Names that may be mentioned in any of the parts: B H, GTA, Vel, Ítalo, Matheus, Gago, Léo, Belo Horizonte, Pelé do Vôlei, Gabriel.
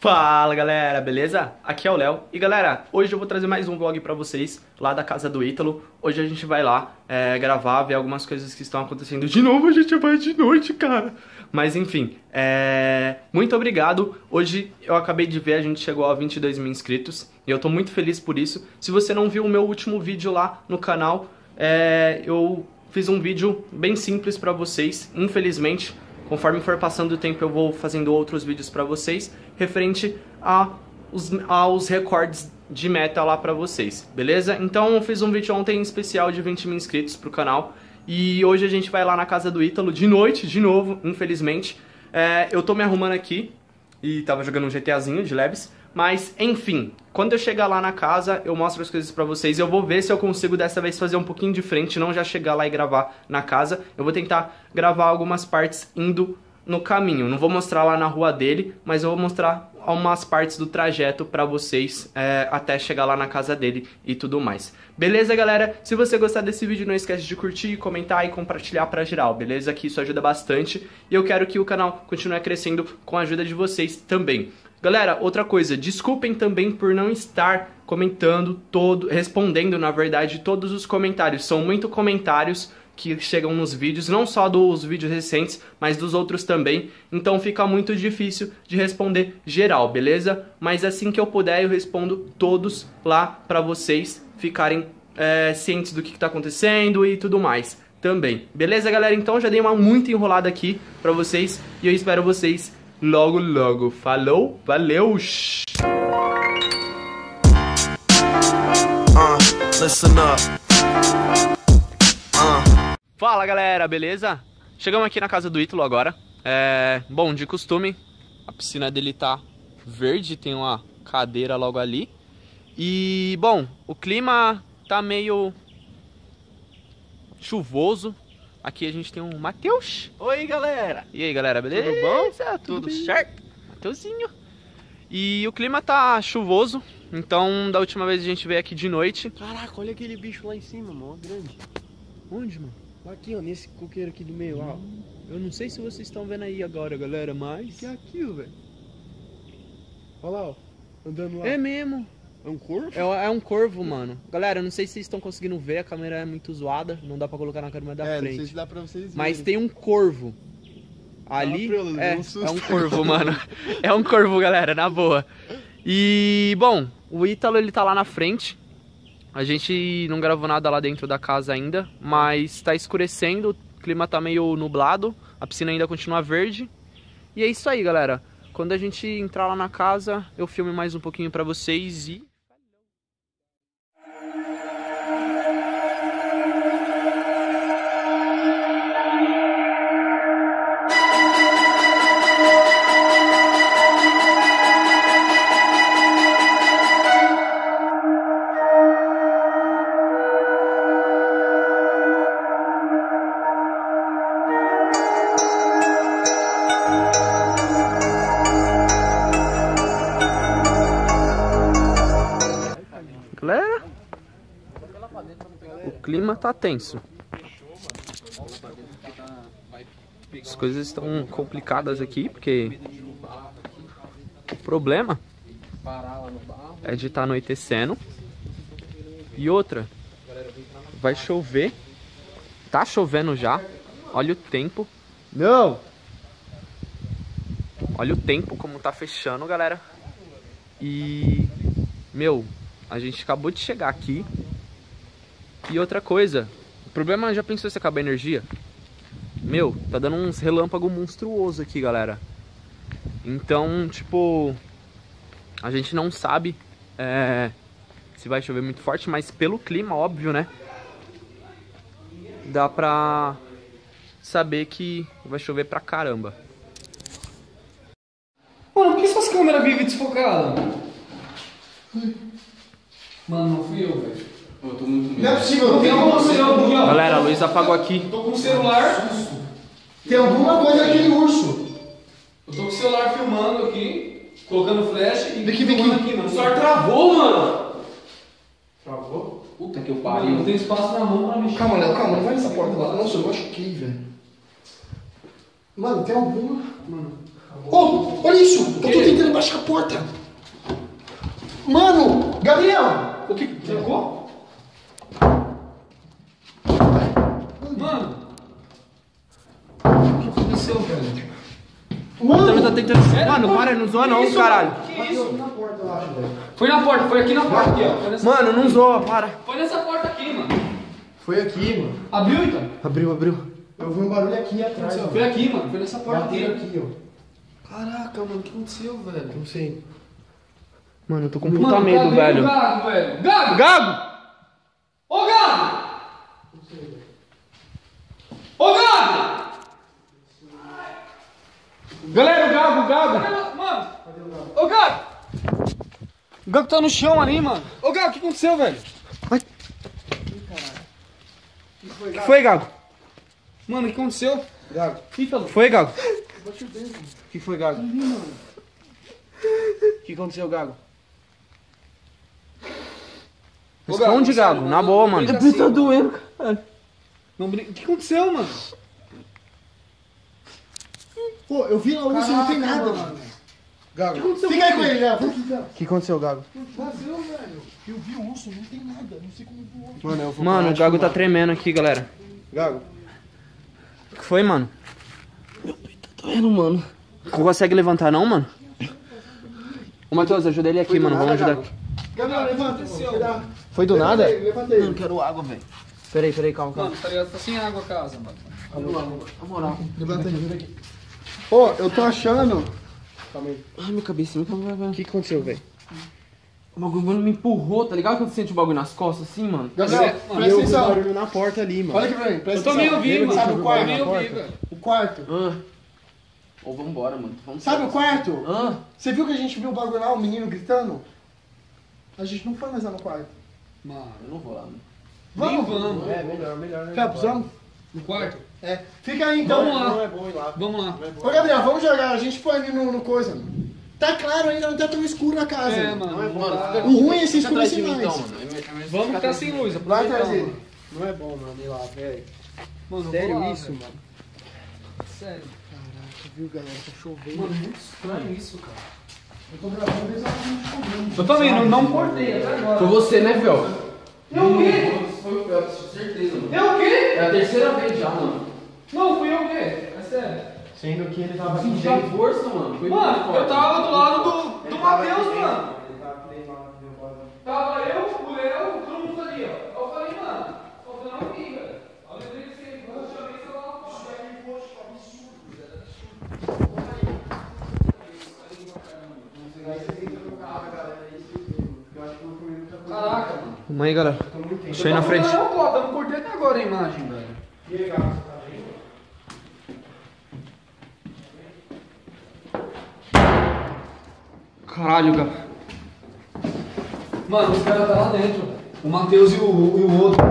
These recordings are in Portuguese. Fala galera, beleza? Aqui é o Léo e galera, hoje eu vou trazer mais um vlog pra vocês lá da casa do Ítalo. Hoje a gente vai lá gravar, ver algumas coisas que estão acontecendo. De novo a gente vai de noite, cara. Mas enfim, muito obrigado. Hoje eu acabei de ver, a gente chegou a 22 mil inscritos e eu tô muito feliz por isso. Se você não viu o meu último vídeo lá no canal, eu fiz um vídeo bem simples pra vocês, infelizmente. Conforme for passando o tempo eu vou fazendo outros vídeos pra vocês referente aos recordes de meta lá pra vocês, beleza? Então eu fiz um vídeo ontem especial de 20 mil inscritos pro canal e hoje a gente vai lá na casa do Ítalo de noite, de novo, infelizmente. Eu tô me arrumando aqui e tava jogando um GTAzinho de leves, mas enfim, quando eu chegar lá na casa eu mostro as coisas pra vocês. Eu vou ver se eu consigo dessa vez fazer um pouquinho de frente, não já chegar lá e gravar na casa. Eu vou tentar gravar algumas partes indo no caminho. Não vou mostrar lá na rua dele, mas eu vou mostrar algumas partes do trajeto pra vocês até chegar lá na casa dele e tudo mais. Beleza, galera? Se você gostar desse vídeo, não esquece de curtir, comentar e compartilhar pra geral, beleza? Que isso ajuda bastante e eu quero que o canal continue crescendo com a ajuda de vocês também. Galera, outra coisa, desculpem também por não estar comentando respondendo, na verdade, todos os comentários. São muitos comentários que chegam nos vídeos, não só dos vídeos recentes, mas dos outros também. Então fica muito difícil de responder geral, beleza? Mas assim que eu puder, eu respondo todos lá pra vocês ficarem cientes do que tá acontecendo e tudo mais também. Beleza, galera? Então já dei uma muito enrolada aqui pra vocês e eu espero vocês logo, logo. Falou, valeu! Fala galera, beleza? Chegamos aqui na casa do Ítalo agora. Bom, de costume, a piscina dele tá verde, tem uma cadeira logo ali. E, bom, o clima tá meio chuvoso. Aqui a gente tem um Matheus. Oi, galera. E aí, galera, beleza? Tudo bom? Tudo certo? Matheusinho. E o clima tá chuvoso, então da última vez a gente veio aqui de noite. Caraca, olha aquele bicho lá em cima, mano, grande. Onde, mano? Aqui, ó, nesse coqueiro aqui do meio, ó. Eu não sei se vocês estão vendo aí agora, galera, mas... que é aquilo, velho? Olha lá, ó, andando lá. É mesmo. É um corvo? É um corvo, mano. Galera, eu não sei se vocês estão conseguindo ver, a câmera é muito zoada, não dá pra colocar na câmera da frente. Não sei se dá pra vocês verem. Mas tem um corvo. Ali é um corvo, mano. É um corvo, galera, na boa. E, bom, o Ítalo, ele tá lá na frente. A gente não gravou nada lá dentro da casa ainda, mas tá escurecendo, o clima tá meio nublado, a piscina ainda continua verde. E é isso aí, galera. Quando a gente entrar lá na casa, eu filmo mais um pouquinho pra vocês e... O clima tá tenso. As coisas estão complicadas aqui, porque o problema é de estar anoitecendo. E outra, vai chover. Tá chovendo já. Olha o tempo. Não! Olha o tempo como tá fechando, galera. E... meu, a gente acabou de chegar aqui. E outra coisa, o problema, já pensou se acabar a energia? Meu, tá dando uns relâmpagos monstruosos aqui, galera. Então, tipo, a gente não sabe se vai chover muito forte, mas pelo clima, óbvio, né? Dá pra saber que vai chover pra caramba. Mano, por que suas câmeras vivem desfocadas? Mano, não fui eu, velho. Pô, eu tô muito medo. Não é possível, não tem alguma coisa. Galera, a luz apagou aqui. Tô com o celular. Tem alguma coisa naquele urso. Eu tô com o celular filmando aqui, colocando flash e filmando aqui, mano. O celular travou, mano. Travou? Puta que eu pariu. Não tem espaço na mão pra mexer. Calma, Léo, calma. Não vai nessa porta lá. Nossa, eu machuquei, velho. Mano, tem alguma... mano. Ô, olha isso. Eu tô tentando embaixo da porta. Mano, Gabriel! O que? Trancou? Mano! O que aconteceu, velho? Mano! Também tá tentando... Sério? Mano, para, não zoa não, caralho. Que isso? Foi na porta, eu acho, velho. Foi na porta, foi aqui na porta. Aqui, ó. Nessa... Mano, não zoa, para. Foi nessa porta aqui, mano. Foi aqui, mano. Abriu, então? Abriu, abriu. Eu vi um barulho aqui atrás. Foi aqui, mano. Foi nessa porta aqui, ó. Caraca, mano, o que aconteceu, velho? Não sei. Mano, eu tô com puta medo, velho. Gago, velho. Gago! Gago! Ô, Gago! Não sei, velho. Ô, Gago! Galera, o Gago, o Gago! Mano! Cadê o Gago? Ô, Gago! O Gago tá no chão ali, mano. Ô, Gago, o que aconteceu, velho? Ai, caralho. O que foi, Gago? Mano, o que aconteceu? Gago. Ítalo. Foi, Gago? Bati o dedo. O que foi, Gago? O que aconteceu, Gago? Responde, Gago. Na boa, mano. Eu tô doendo, cara. Não brinca. O que aconteceu, mano? Pô, eu vi lá onde você não tem nada, mano. Gago, fica aí com ele, Léo. O que aconteceu, Gago? Vazio, velho. Eu vi o urso, não tem nada. Não sei como voou. Mano, eu vou o Gago tá tremendo aqui, galera. Gago. O que foi, mano? Meu peito tá doendo, mano. Não consegue levantar, não, mano? Ô, Matheus, ajuda ele aqui, mano. Vamos ajudar aqui. Gabriel, levanta. Foi do nada? Não, quero água, velho. Peraí, calma, calma. Mano, tá ligado? Tá sem água a casa, mano. Calma, levanta ele, vem aqui. Ô, eu tô achando... Calma aí. Ai, minha cabeça, velho. O que aconteceu, velho? O bagulho, mano, me empurrou, tá ligado? Quando você sente o bagulho nas costas, assim, mano? Gabriel, presta atenção. Eu vi na porta ali, mano. Olha aqui pra mim, presta atenção. Eu tô meio ouvindo, mano. Sabe o quarto? O quarto. Ou vambora, mano. Sabe o quarto? Você viu que a gente viu o bagulho lá, o menino gritando? A gente não foi mais lá no quarto. Mano, eu não vou lá, mano. Vamos. É, melhor. Caps, vamos? No quarto? É. Fica aí então. Vamos lá. Não é bom ir lá. Vamos lá. É. Ô, Gabriel, vamos jogar. A gente foi ali no coisa. Mano. Tá claro ainda, não tá tão escuro na casa. É, mano. Não é bom. Mano, o ruim é esse escuro sem luz. Então, vamos ficar sem luz. Lá atrás dele. Não é bom, mano. Ir lá, velho. Mano, sério isso, mano? Sério. Caraca, viu, galera? Tá chovendo. Mano, muito estranho isso, cara. Eu tô gravando exatamente comigo. Eu também, não cortei. Foi você, né, Vel? Eu o quê? Foi o Vel, com certeza, mano. Eu o quê? É a terceira vez já, mano. Não, fui eu o quê? É sério. Sendo que ele tava com muita força, mano. Mano, eu tava do lado do Matheus, mano. Ele tava treinando lá no meu lado. Tava eu, o Léo, todo mundo ali, ó. Eu falei, mano, tô dando uma briga. Olha o que você fez, eu chamei você lá no posto. Isso é absurdo. Caraca, mano. Calma aí, galera. Deixa aí na frente. Eu não cortei até agora a imagem, velho. E aí, Gago, você tá vendo? Caralho, Gago. Mano, os caras estão lá dentro. O Matheus e o outro.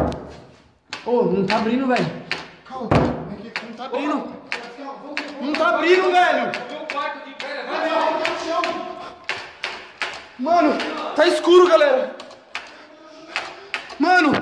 Ô, não tá abrindo, velho. Calma, não tá abrindo. Não tá abrindo, velho. Mano, tá escuro, galera. Mano,